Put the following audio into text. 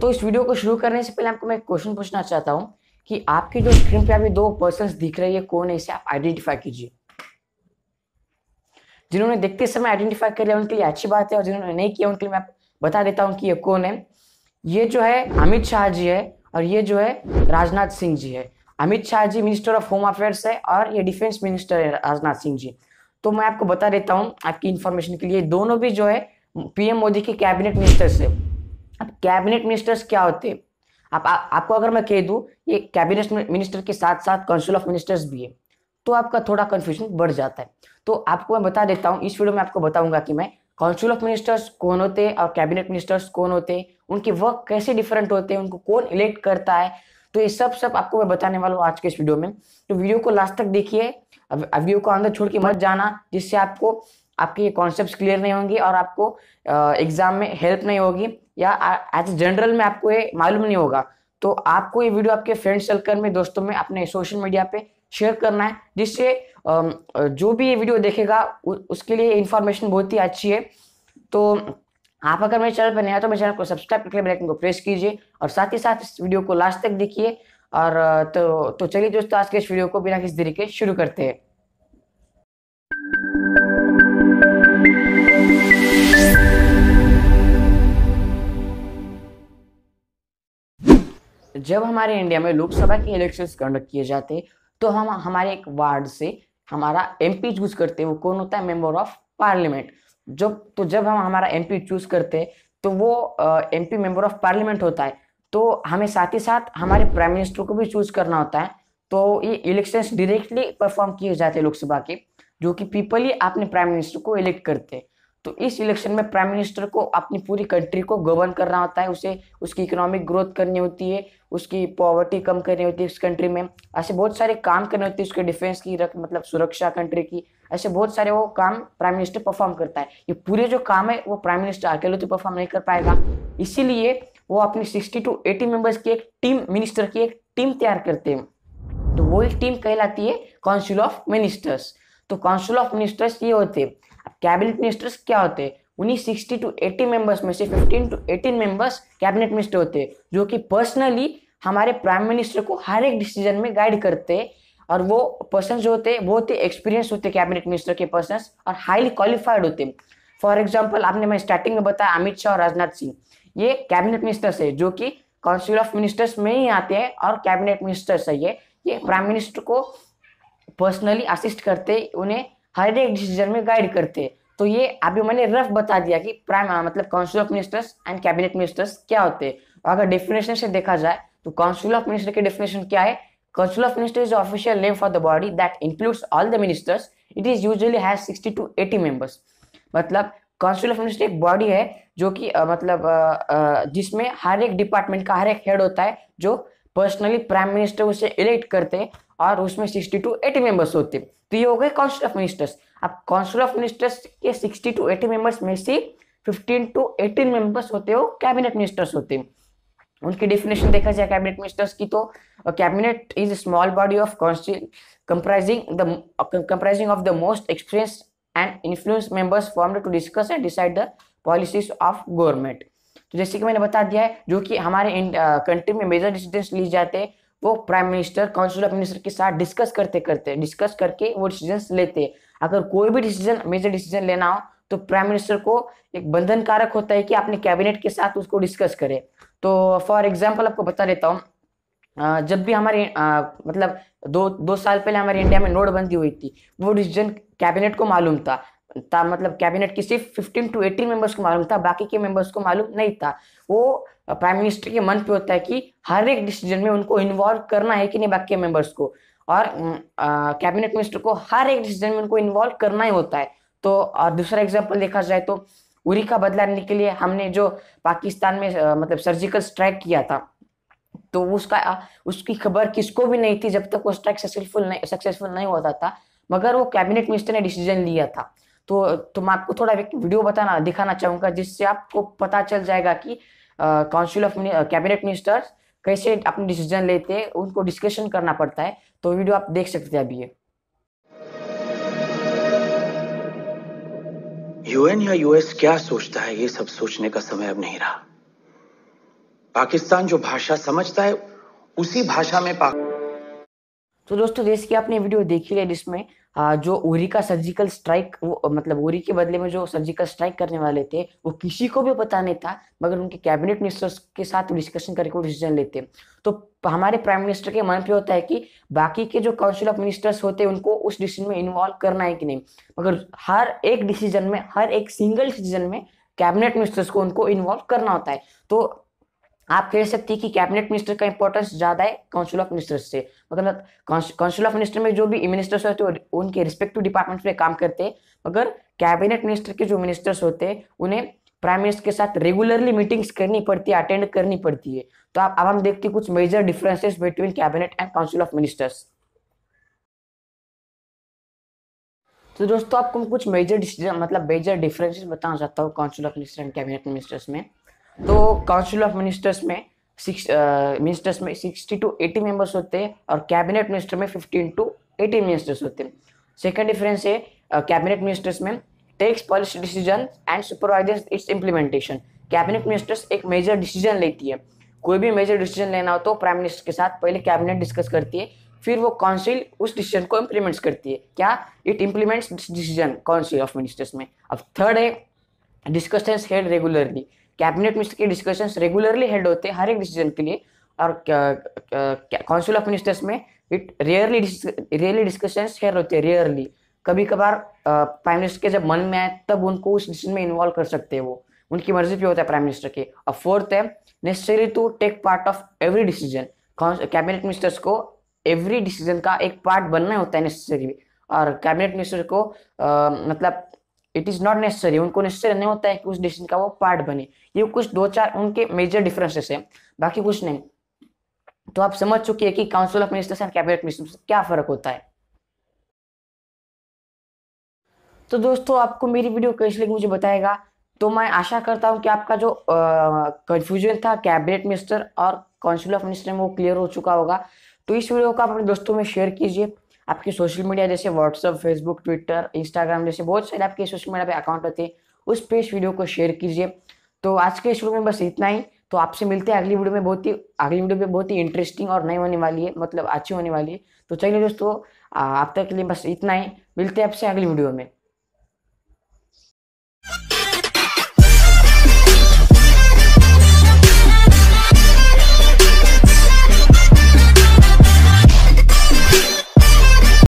तो इस वीडियो को शुरू करने से पहले आपको मैं एक क्वेश्चन पूछना चाहता हूँ कि आपकी जो स्क्रीन पे अभी दो पर्संस दिख रही है कौन है, इसे आप आइडेंटिफाई कीजिए। जिन्होंने देखते समय आइडेंटिफाई कर लिया उनके लिए अच्छी बात है, और जिन्होंने नहीं किया उनके लिए मैं बता देता हूँ कि ये कौन है। ये जो है अमित शाह जी है और ये जो है राजनाथ सिंह जी है। Amit Shah ji minister of home affairs है और ये डिफेंस मिनिस्टर है राजनाथ सिंह जी। तो मैं आपको बता देता हूँ आपकी इन्फॉर्मेशन के लिए, दोनों भी जो है पीएम मोदी के कैबिनेट मिनिस्टर्स है। अब कैबिनेट मिनिस्टर्स क्या होते हैं, आपको अगर मैं कह दूँ ये कैबिनेट मिनिस्टर के साथ साथ काउंसिल ऑफ मिनिस्टर्स भी है तो आपका थोड़ा कन्फ्यूजन बढ़ जाता है। तो आपको मैं बता देता हूँ, इस वीडियो में आपको बताऊंगा कि मैं काउंसिल ऑफ मिनिस्टर्स कौन होते हैं और कैबिनेट मिनिस्टर्स कौन होते हैं, उनके वर्क कैसे डिफरेंट होते हैं, उनको कौन इलेक्ट करता है। तो ये सब आपको मैं बताने वाला हूँ आज के इस वीडियो में। तो वीडियो को लास्ट तक देखिए, वीडियो को अंदर छोड़ के मत जाना, जिससे आपको आपके ये कॉन्सेप्ट क्लियर नहीं होंगे और आपको एग्जाम में हेल्प नहीं होगी या एज ए जनरल में आपको ये मालूम नहीं होगा। तो आपको ये वीडियो आपके फ्रेंड सर्कल में, दोस्तों में, अपने सोशल मीडिया पे शेयर करना है, जिससे जो भी ये वीडियो देखेगा उसके लिए इन्फॉर्मेशन बहुत ही अच्छी है। तो आप अगर मेरे चैनल पर नए हैं तो मेरे चैनल को सब्सक्राइब करके बेल आइकन को प्रेस कीजिए और साथ ही साथ इस वीडियो को लास्ट तक देखिए। और तो चलिए दोस्तों, आज के इस वीडियो को बिना किसी देरी के शुरू करते हैं। जब हमारे इंडिया में लोकसभा के इलेक्शंस कंडक्ट किए जाते हैं तो हम हमारे एक वार्ड से हमारा एमपी चूज करते हैं। वो कौन होता है? Member of parliament. जब हम हमारा एमपी चूज करते हैं तो वो एमपी मेंबर ऑफ पार्लियामेंट होता है। तो हमें साथ ही साथ हमारे प्राइम मिनिस्टर को भी चूज करना होता है। तो ये इलेक्शंस डायरेक्टली परफॉर्म किए जाते हैं लोकसभा के, जो कि पीपल ही अपने प्राइम मिनिस्टर को इलेक्ट करते हैं। तो इस इलेक्शन में प्राइम मिनिस्टर को अपनी पूरी कंट्री को गवर्न करना होता है, उसे उसकी इकोनॉमिक ग्रोथ करनी होती है, उसकी पॉवर्टी कम करनी होती है उस कंट्री में, ऐसे बहुत सारे काम करने होते हैं, उसके डिफेंस की मतलब सुरक्षा कंट्री की, ऐसे बहुत सारे वो काम प्राइम मिनिस्टर परफॉर्म करता है। ये पूरे जो काम है वो प्राइम मिनिस्टर अकेले तो परफॉर्म नहीं कर पाएगा, इसीलिए वो अपनी 60 से 80 मेंबर्स की एक टीम, मिनिस्टर की एक टीम तैयार करते हैं। तो वही टीम कहलाती है काउंसिल ऑफ मिनिस्टर्स। तो काउंसिल ऑफ मिनिस्टर्स ये होते हैं। कैबिनेट मिनिस्टर्स क्या होते हैं? उन्हीं 60 टू 80 मेंबर्स में से 15 टू 18 मेंबर्स कैबिनेट मिनिस्टर होते हैं, जो कि पर्सनली हमारे प्राइम मिनिस्टर को हर एक डिसीजन में गाइड करते हैं। और वो पर्सन जो होते हैं बहुत ही एक्सपीरियंस होते हैं, कैबिनेट मिनिस्टर के पर्सन, और हाईली क्वालिफाइड होते हैं। फॉर एग्जाम्पल, आपने मैं स्टार्टिंग में बताया अमित शाह और राजनाथ सिंह, ये कैबिनेट मिनिस्टर्स है जो कि काउंसिल ऑफ मिनिस्टर्स में ही आते हैं और कैबिनेट मिनिस्टर्स है। ये प्राइम मिनिस्टर को पर्सनली असिस्ट करते, उन्हें हर एक डिसीजन में गाइड करते हैं। तो ये अभी मैंने रफ बता दिया कि प्राइम मतलब council of ministers and cabinet ministers क्या होते हैं। अगर डेफिनेशन से देखा जाए तो काउंसिल ऑफ मिनिस्टर की डेफिनेशन क्या है? Council of minister is official name for the body that includes all the ministers. It is usually has 60 to 80 members. मतलब काउंसिल ऑफ मिनिस्टर एक बॉडी है जो कि जिसमें हर एक डिपार्टमेंट का हर एक हेड होता है, जो पर्सनली प्राइम मिनिस्टर उसे इलेक्ट करते हैं, और उसमें 60 टू 80 मेंबर्स होते हैं। तो ये हो गए काउंसिल ऑफ मिनिस्टर्स। अब काउंसिल ऑफ मिनिस्टर्स के 60 टू 80 मेंबर्स में से 15 टू 18 मेंबर्स होते हो कैबिनेट मिनिस्टर्स होते हैं। उनकी डेफिनेशन देखा जाए कैबिनेट मिनिस्टर्स की तो cabinet is small body of council comprising of the most experience and influence members formed to discuss and decide the policies of government. तो जैसे कि मैंने बता दिया है, जो कि हमारे कंट्री में मेजर डिसीजन लिए जाते हैं वो prime minister council of minister के साथ डिस्कस करके वो डिसीजन लेते हैं। अगर कोई भी डिसीजन, मेजर डिसीजन लेना हो तो प्राइम मिनिस्टर को एक बंधन कारक होता है कि अपने कैबिनेट के साथ उसको डिस्कस करें। तो फॉर एग्जांपल आपको बता देता हूँ, जब भी हमारे दो साल पहले हमारे इंडिया में नोटबंदी हुई थी, वो डिसीजन कैबिनेट को मालूम था मतलब कैबिनेट के सिर्फ 15 टू 18 मेंबर्स को मालूम था, बाकी के मेंबर्स को मालूम नहीं था। वो प्राइम मिनिस्टर के मन पे होता है कि हर एक डिसीजन में उनको इन्वॉल्व करना है कि नहीं बाकी के मेंबर्स को, और कैबिनेट मिनिस्टर को हर एक डिसीजन में उनको इन्वॉल्व करना ही होता है। तो और दूसरा एग्जाम्पल देखा जाए तो उरी का बदला लेने के लिए हमने जो पाकिस्तान में सर्जिकल स्ट्राइक किया था, तो उसकी खबर किसको भी नहीं थी जब तक वो स्ट्राइक सक्सेसफुल नहीं होता था, मगर वो कैबिनेट मिनिस्टर ने डिसीजन लिया था। तो मैं आपको थोड़ा वीडियो दिखाना चाहूंगा, जिससे आपको पता चल जाएगा कि काउंसिल ऑफ कैबिनेट मिनिस्टर्स कैसे अपने डिसीजन लेते हैं, उनको डिस्कशन करना पड़ता है। तो वीडियो आप देख सकते हैं अभी। यूएन या यूएस क्या सोचता है ये सब सोचने का समय अब नहीं रहा। पाकिस्तान जो भाषा समझता है उसी भाषा में तो दोस्तों देश की आपने वीडियो देखी है जिसमें जो उरी का सर्जिकल स्ट्राइक मतलब उरी के बदले में जो सर्जिकल स्ट्राइक करने वाले थे वो किसी को भी पता नहीं था, मगर उनके कैबिनेट मिनिस्टर्स के साथ डिस्कशन करके वो डिसीजन लेते। तो हमारे प्राइम मिनिस्टर के मन पे होता है कि बाकी के जो काउंसिल ऑफ मिनिस्टर्स होते हैं उनको उस डिसीजन में इन्वॉल्व करना है कि नहीं, मगर हर एक डिसीजन में, हर एक सिंगल डिसीजन में कैबिनेट मिनिस्टर्स को उनको इन्वॉल्व करना होता है। तो आप कह सकते हैं कि कैबिनेट मिनिस्टर का इंपॉर्टेंस ज्यादा है काउंसिल ऑफ मिनिस्टर्स से। मतलब काउंसिल ऑफ मिनिस्टर में जो भी मिनिस्टर्स होते हैं उनके रिस्पेक्टिव डिपार्टमेंट्स में काम करते हैं, मगर कैबिनेट मिनिस्टर के जो मिनिस्टर्स होते हैं उन्हें प्राइम मिनिस्टर के साथ रेगुलरली मीटिंग्स करनी पड़ती है, अटेंड करनी पड़ती है। तो अब हम देखते हैं कुछ major differences between cabinet and council of ministers. तो दोस्तों आपको कुछ मेजर डिफरेंसेस बताना चाहता हूँ council of minister and cabinet ministers में। तो काउंसिल ऑफ मिनिस्टर्स में 60 to 80 मेंबर्स होते हैं और कैबिनेट मिनिस्टर में 15 टू 18 मिनिस्टर्स होते हैं। सेकंड डिफरेंस है कैबिनेट मिनिस्टर्स में takes policy decision and supervises its implementation. Cabinet ministers एक मेजर डिसीजन लेती है, कोई भी मेजर डिसीजन लेना हो तो प्राइम मिनिस्टर के साथ पहले कैबिनेट डिस्कस करती है, फिर वो काउंसिल उस डिसीजन को इम्प्लीमेंट्स करती है। क्या it implements decision council of ministers में। अब थर्ड है discussions held regularly. Cabinet minister के डिस्कशंस रेगुलरली हेल्ड होते हैं हर एक डिसीजन के लिए, और काउंसिल ऑफ मिनिस्टर्स में इट रेयरली डिस्कशंस हेल्ड होते हैं। रेयरली, कभी कभार प्राइम मिनिस्टर के जब मन में आए तब उनको उस डिसीजन में इन्वॉल्व कर सकते हैं, वो उनकी मर्जी पे होता है प्राइम मिनिस्टर के। और फोर्थ है necessary to take part of every decision. Cabinet ministers को एवरी डिसीजन का एक पार्ट बनना होता है नेसेसरी, और कैबिनेट मिनिस्टर को मतलब इट इज नॉट नेसेसरी, उनको नेसेसरी नहीं होता है कि उस डिसीजन का वो पार्ट बने। ये कुछ दो चार उनके मेजर डिफरेंसेस हैं, बाकी कुछ नहीं। तो आप समझ चुके हैं कि council of ministers and cabinet ministers में क्या फर्क होता है। तो दोस्तों आपको मेरी वीडियो कैसी लगी मुझे बताएगा। तो मैं आशा करता हूँ कि आपका जो कंफ्यूजन था कैबिनेट मिनिस्टर और काउंसिल ऑफ मिनिस्टर में वो क्लियर हो चुका होगा। तो इस वीडियो को आप अपने दोस्तों में शेयर कीजिए। आपके सोशल मीडिया जैसे व्हाट्सअप, फेसबुक, ट्विटर, इंस्टाग्राम जैसे बहुत सारे आपके सोशल मीडिया पे अकाउंट होते हैं, उस पे इस वीडियो को शेयर कीजिए। तो आज के इस वीडियो में बस इतना ही। तो आपसे मिलते हैं अगली वीडियो में बहुत ही इंटरेस्टिंग और नई होने वाली है, मतलब अच्छी होने वाली है। तो चलिए दोस्तों आप तक के लिए बस इतना ही, मिलते हैं आपसे अगली वीडियो में।